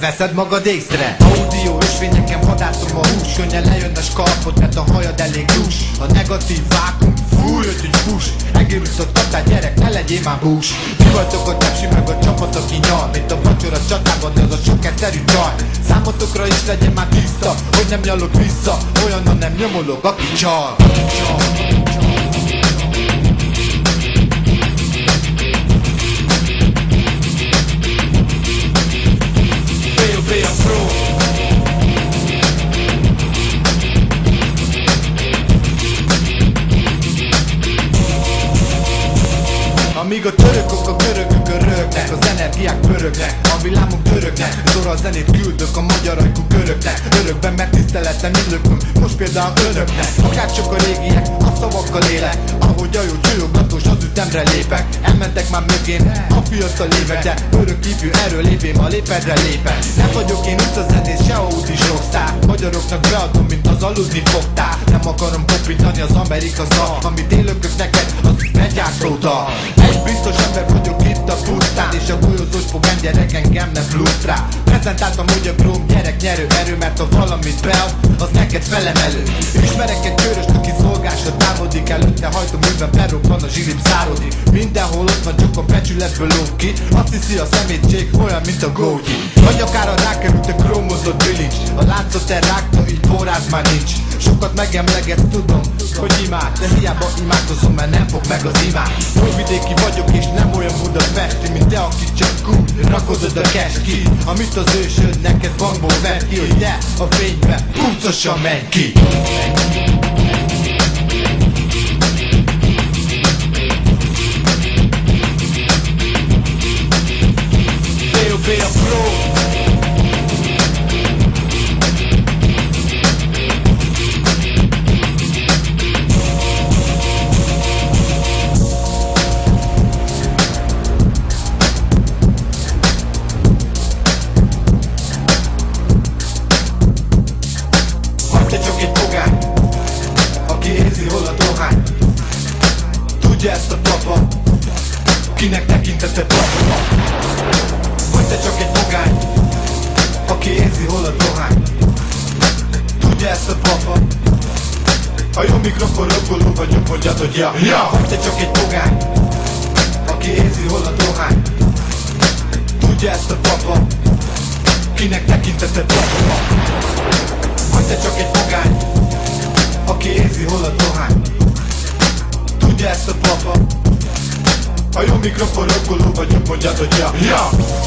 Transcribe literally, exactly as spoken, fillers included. Veszed magad észre, audio ösvényeken vadászom a hús. Könnyen lejön a skalpot, mert a hajad elég dús. A negatív vákum, fúj, öt, hogy fús. Egérúszott adtál gyerek, ne legyél már bús. Mi vagytok a tepsi meg a csapat, aki nyal, mint a vacsora csatában, az a sok egyszerű csaj. Számotokra is legyen már tiszta, hogy nem nyalok vissza, olyanon nem nyomolok, aki csal. Amíg a törökök a görögök öröknek, az energiák pörögnek, a világunk töröknek. Zora a zenét küldök a magyar ajkú köröknek. Örökben megtiszteletem illököm, most például önöknek. Akárcsak a régiek, a szavakkal élek, ahogy a jó csőjogatós az ütemre lépek. Elmentek már mögén a fiatal évek, de örök hívő erről lépém a lépedre lépek. Nem vagyok én utcazenés, se audi rockstar. Magyaroknak beadom, mint az aludni fogtál. Nem akarom kopintani az Amerika szar, amit élökök neked, az meggyászolta. Biztos ember vagyok itt a pusztán, és a golyózós pogány gyerek engem ne frusztrál. Prezentáltam úgy a gróm gyerek nyerő erő, mert ha valamit bead, az neked felemelő. Ismerek egy köröst, aki szolgásra távodik, előtte hajtom üvben berobban a zsilim szárodik. Mindenhol ott van, csak a becsületből lóg ki, azt hiszi a szemétség olyan, mint a gógyi. Vagy akár a rákerült a krómozott bilincs, a láncot elrágta, így borád már nincs. Sokat megemlegetsz, tudom, hogy imád, de hiába imádkozom, mert nem fog meg az imád. Újvidéki vagyok és nem olyan Budapesti, mint te, aki csak kúl, rakodod a cash ki. Amit az ősöd neked bankból vett ki, hogy te a fénybe pucosan menj ki. They'll be a pro. Kinek tekinteted papra? Vagy te csak egy pogány, aki érzi hol a dohány. Tudja ezt a papa? A jó mikrofon rögoló vagyok, hogy adod, ja, ja. Vagy te csak egy pogány, aki érzi hol a dohány. Tudja ezt a papa? Kinek tekinteted papra? Vagy te csak egy pogány, aki érzi hol a dohány. Tudja ezt a papa? A jó mikrofon rögoló vagyok, mondjad, hogy ja, ja.